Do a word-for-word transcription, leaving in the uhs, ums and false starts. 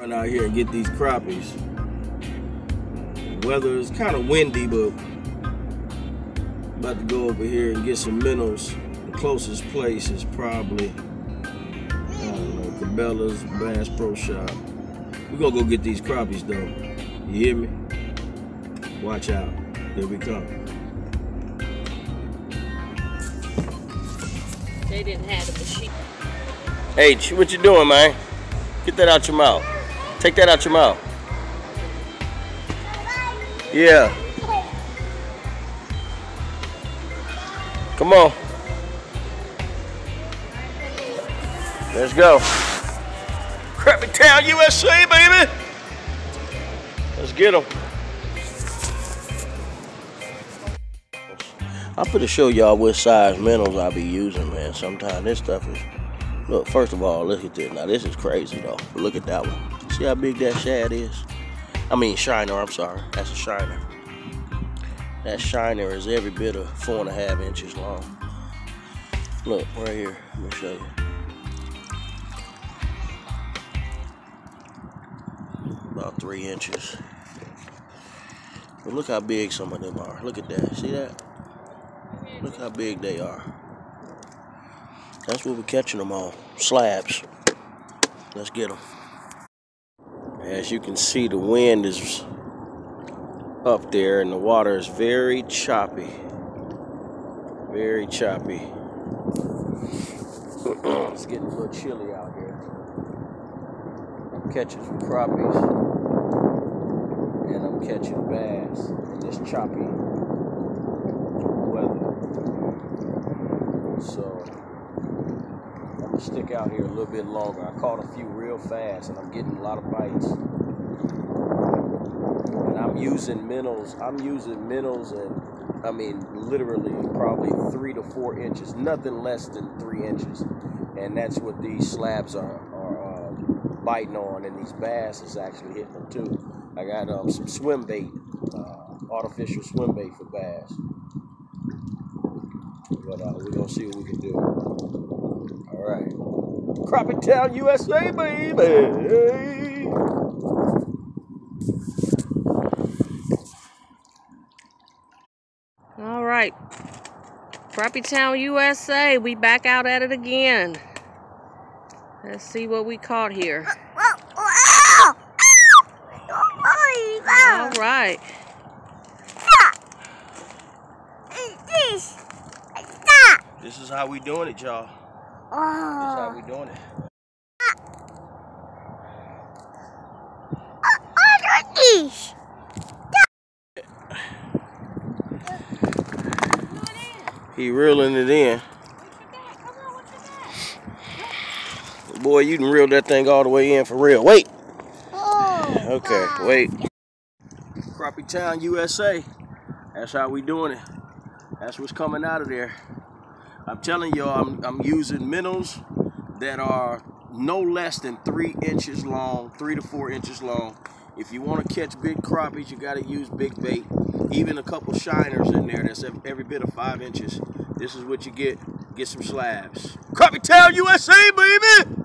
run out here and get these crappies. The weather is kind of windy, but about to go over here and get some minnows. The closest place is probably, I don't know, Cabela's, Bass Pro Shop. We're gonna go get these crappies though. You hear me? Watch out. Here we come. They didn't have a machine. H, what you doing, man? Get that out your mouth. Take that out your mouth. Yeah. Come on. Let's go. Crappie Town, U S A, baby. Let's get them. I'm gonna show y'all what size minnows I be using, man. Sometimes this stuff is. Look, first of all, look at this. Now, this is crazy, though. But look at that one. See how big that shad is? I mean, shiner, I'm sorry. That's a shiner. That shiner is every bit of four and a half inches long. Look, right here. Let me show you. About three inches. But look how big some of them are. Look at that. See that? Look how big they are. That's what we're catching them on. Slabs. Let's get them. As you can see, the wind is up there and the water is very choppy. Very choppy. It's getting a little chilly out here. I'm catching some crappies and I'm catching bass in this choppy weather. So I'm gonna stick out here a little bit longer. I caught a few real fast and I'm getting a lot of bites. And I'm using minnows, I'm using minnows and I mean literally probably three to four inches, nothing less than three inches. And that's what these slabs are, are uh, biting on, and these bass is actually hitting them too. I got um, some swim bait, uh, artificial swim bait for bass. But uh, we're gonna see what we can do. All right, Crappie Town, U S A, baby. All right, Crappie Town, U S A. We back out at it again. Let's see what we caught here. All right. This is how we doing it, y'all. That's how we doing it. He reeling it in. Boy, you done reeled that thing all the way in for real. Wait. Okay, wait. Crappie Town, U S A. That's how we doing it. That's what's coming out of there. I'm telling y'all, I'm, I'm using minnows that are no less than three inches long, three to four inches long. If you want to catch big crappies, you got to use big bait. Even a couple shiners in there, that's every bit of five inches. This is what you get. Get some slabs. Crappie Town, U S A, baby!